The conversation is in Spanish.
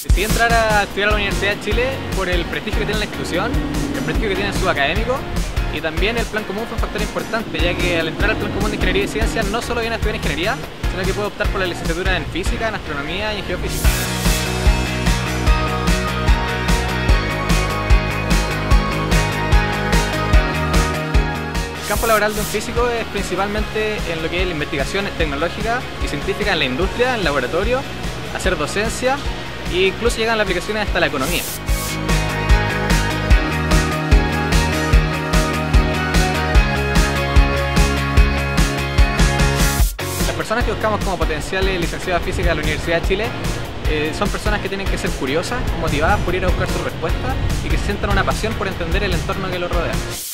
Decidí entrar a estudiar a la Universidad de Chile por el prestigio que tiene la exclusión, el prestigio que tiene el subacadémico y también el plan común fue un factor importante, ya que al entrar al plan común de Ingeniería y Ciencias no solo viene a estudiar Ingeniería, sino que puedo optar por la licenciatura en Física, en Astronomía y en Geofísica. El campo laboral de un físico es principalmente en lo que es la investigación tecnológica y científica en la industria, en el laboratorio, hacer docencia, e incluso llegan las aplicaciones hasta la economía. Las personas que buscamos como potenciales licenciadas en física de la Universidad de Chile son personas que tienen que ser curiosas, motivadas por ir a buscar sus respuestas y que sientan una pasión por entender el entorno que los rodea.